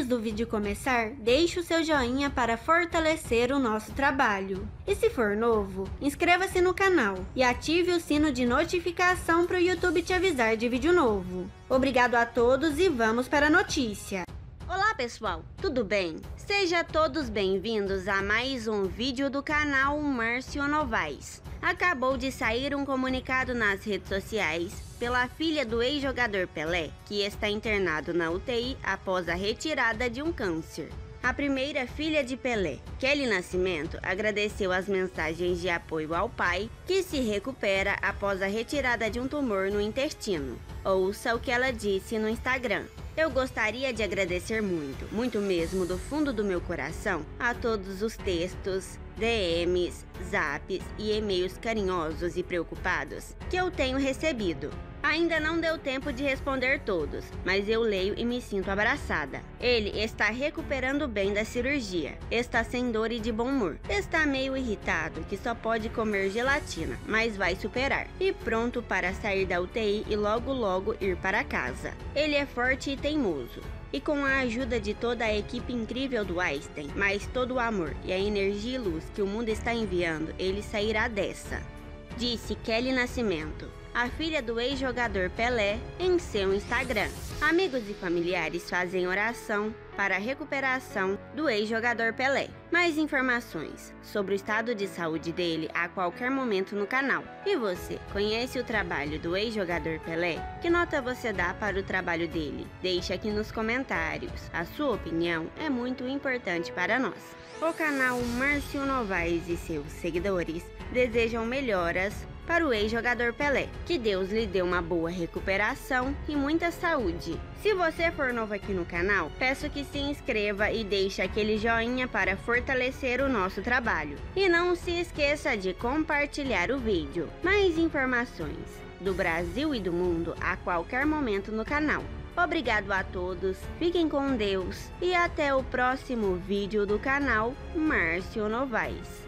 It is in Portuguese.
Antes do vídeo começar, deixe o seu joinha para fortalecer o nosso trabalho. E se for novo, inscreva-se no canal e ative o sino de notificação para o YouTube te avisar de vídeo novo. Obrigado a todos e vamos para a notícia. Olá pessoal, tudo bem? Sejam todos bem-vindos a mais um vídeo do canal Márcio Novais. Acabou de sair um comunicado nas redes sociais pela filha do ex-jogador Pelé, que está internado na UTI após a retirada de um câncer. A primeira filha de Pelé, Kelly Nascimento, agradeceu as mensagens de apoio ao pai, que se recupera após a retirada de um tumor no intestino. Ouça o que ela disse no Instagram. Eu gostaria de agradecer muito, muito mesmo do fundo do meu coração, a todos os textos, DMs, zaps e e-mails carinhosos e preocupados que eu tenho recebido. Ainda não deu tempo de responder todos, mas eu leio e me sinto abraçada. Ele está recuperando bem da cirurgia, está sem dor e de bom humor. Está meio irritado que só pode comer gelatina, mas vai superar. E pronto para sair da UTI e logo logo ir para casa. Ele é forte e teimoso. E com a ajuda de toda a equipe incrível do Einstein, mais todo o amor e a energia e luz que o mundo está enviando, ele sairá dessa. Disse Kelly Nascimento, a filha do ex-jogador Pelé, em seu Instagram. Amigos e familiares fazem oração para a recuperação do ex-jogador Pelé. Mais informações sobre o estado de saúde dele a qualquer momento no canal. E você, conhece o trabalho do ex-jogador Pelé? Que nota você dá para o trabalho dele? Deixe aqui nos comentários. A sua opinião é muito importante para nós. O canal Márcio Novais e seus seguidores desejam melhoras para o ex-jogador Pelé. Que Deus lhe dê uma boa recuperação e muita saúde. Se você for novo aqui no canal, peço que se inscreva e deixe aquele joinha para fortalecer o nosso trabalho. E não se esqueça de compartilhar o vídeo. Mais informações do Brasil e do mundo a qualquer momento no canal. Obrigado a todos, fiquem com Deus e até o próximo vídeo do canal Márcio Novais.